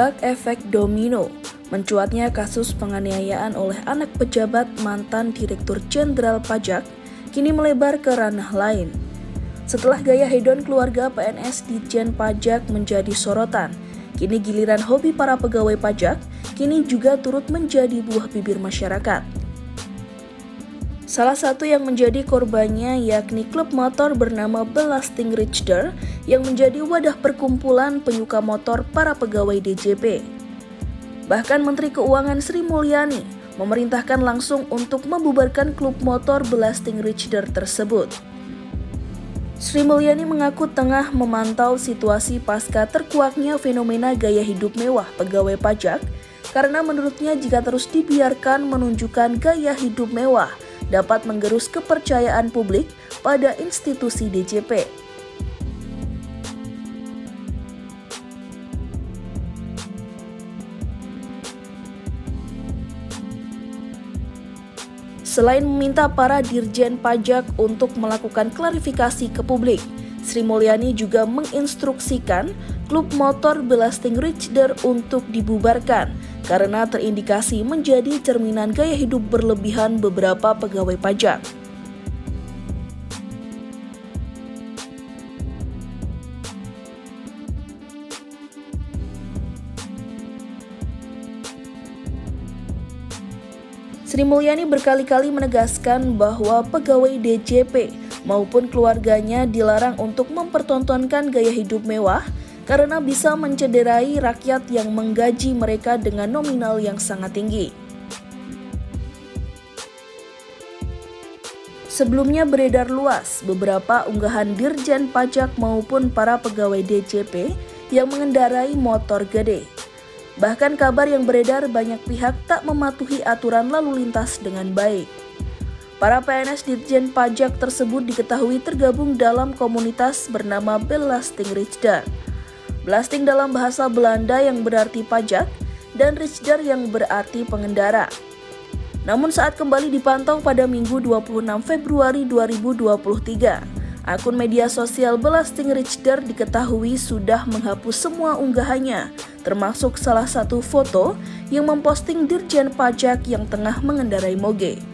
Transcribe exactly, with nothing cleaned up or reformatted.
menyabak efek domino, mencuatnya kasus penganiayaan oleh anak pejabat mantan Direktur Jenderal Pajak kini melebar ke ranah lain. Setelah gaya hedon keluarga P N S Ditjen Pajak menjadi sorotan, kini giliran hobi para pegawai pajak kini juga turut menjadi buah bibir masyarakat. Salah satu yang menjadi korbannya yakni klub motor bernama Belasting Rijder yang menjadi wadah perkumpulan penyuka motor para pegawai D J P. Bahkan Menteri Keuangan Sri Mulyani memerintahkan langsung untuk membubarkan klub motor Belasting Rijder tersebut. Sri Mulyani mengaku tengah memantau situasi pasca terkuaknya fenomena gaya hidup mewah pegawai pajak karena menurutnya jika terus dibiarkan menunjukkan gaya hidup mewah dapat menggerus kepercayaan publik pada institusi D J P. Selain meminta para dirjen pajak untuk melakukan klarifikasi ke publik, Sri Mulyani juga menginstruksikan klub motor Belasting Rijder untuk dibubarkan karena terindikasi menjadi cerminan gaya hidup berlebihan beberapa pegawai pajak. Sri Mulyani berkali-kali menegaskan bahwa pegawai D J P maupun keluarganya dilarang untuk mempertontonkan gaya hidup mewah karena bisa mencederai rakyat yang menggaji mereka dengan nominal yang sangat tinggi. Sebelumnya beredar luas beberapa unggahan dirjen pajak maupun para pegawai D J P yang mengendarai motor gede. Bahkan kabar yang beredar banyak pihak tak mematuhi aturan lalu lintas dengan baik. Para P N S Ditjen Pajak tersebut diketahui tergabung dalam komunitas bernama Belasting Rijder. Belasting dalam bahasa Belanda yang berarti pajak dan Rijder yang berarti pengendara. Namun saat kembali dipantau pada Minggu dua puluh enam Februari dua ribu dua puluh tiga, akun media sosial Belasting Rijder diketahui sudah menghapus semua unggahannya, termasuk salah satu foto yang memposting dirjen pajak yang tengah mengendarai moge.